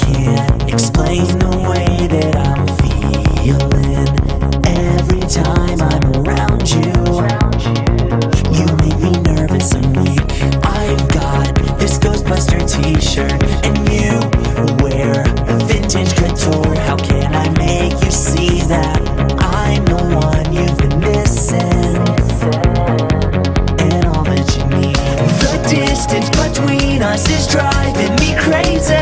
can't explain the way that I'm feeling. Every time I'm around you, you make me nervous and weak. I've got this Ghostbuster t-shirt and you wear vintage couture. How can I make you see that I'm the one you've been missing and all that you need? The distance between us is driving me crazy.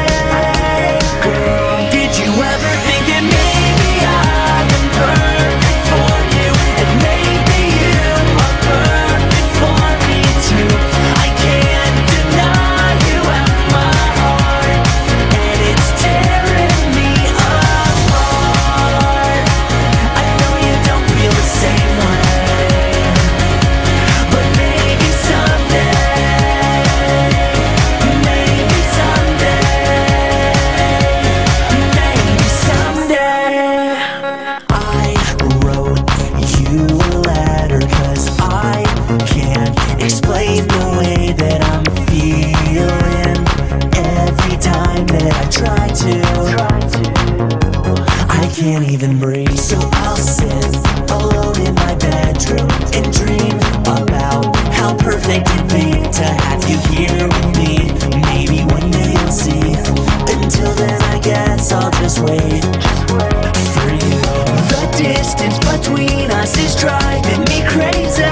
I can't even breathe, so I'll sit alone in my bedroom and dream about how perfect it'd be to have you here with me. Maybe one day you'll see. Until then, I guess I'll just wait for you. The distance between us is driving me crazy.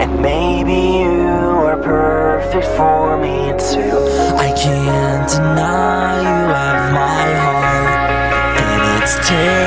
And maybe you are perfect for me too. I can't deny you have my heart, and it's terrible.